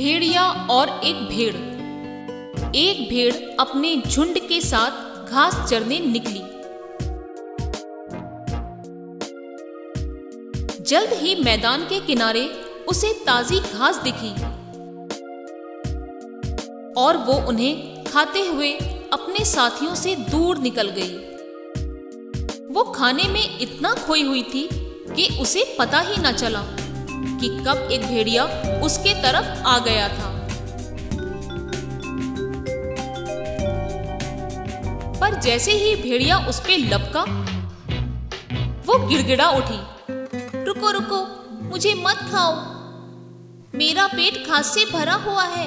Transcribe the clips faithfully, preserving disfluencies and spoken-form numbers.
भेड़िया और एक भेड़। एक भेड़ अपने झुंड के साथ घास चरने निकली। जल्द ही मैदान के किनारे उसे ताजी घास दिखी और वो उन्हें खाते हुए अपने साथियों से दूर निकल गई। वो खाने में इतना खोई हुई थी कि उसे पता ही न चला कि कब एक भेड़िया उसके तरफ आ गया था। पर जैसे ही भेड़िया उस पे लपका, वो गिड़गिड़ा उठी। रुको रुको, मुझे मत खाओ, मेरा पेट घास से भरा हुआ है।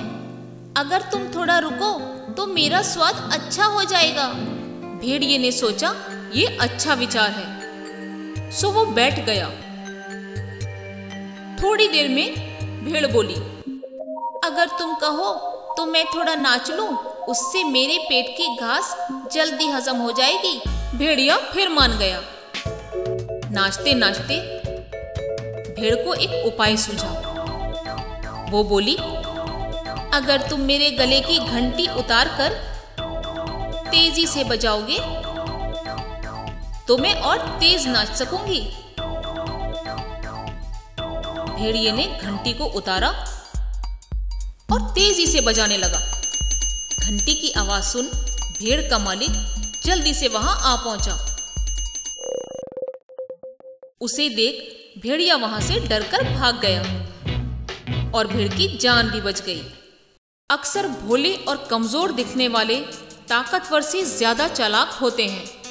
अगर तुम थोड़ा रुको तो मेरा स्वाद अच्छा हो जाएगा। भेड़िए ने सोचा ये अच्छा विचार है, सो वो बैठ गया। थोड़ी देर में भेड़ बोली, अगर तुम कहो तो मैं थोड़ा नाच लूं, उससे मेरे पेट की घास जल्दी हजम हो जाएगी। भेड़िया फिर मान गया। नाचते नाचते भेड़ को एक उपाय सूझा। वो बोली, अगर तुम मेरे गले की घंटी उतार कर तेजी से बजाओगे तो मैं और तेज नाच सकूंगी। भेड़िए ने घंटी को उतारा और तेजी से बजाने लगा। घंटी की आवाज सुन भेड़ का मालिक जल्दी से वहां आ पहुंचा। उसे देख भेड़िया वहां से डरकर भाग गया और भेड़ की जान भी बच गई। अक्सर भोले और कमजोर दिखने वाले ताकतवर से ज्यादा चालाक होते हैं।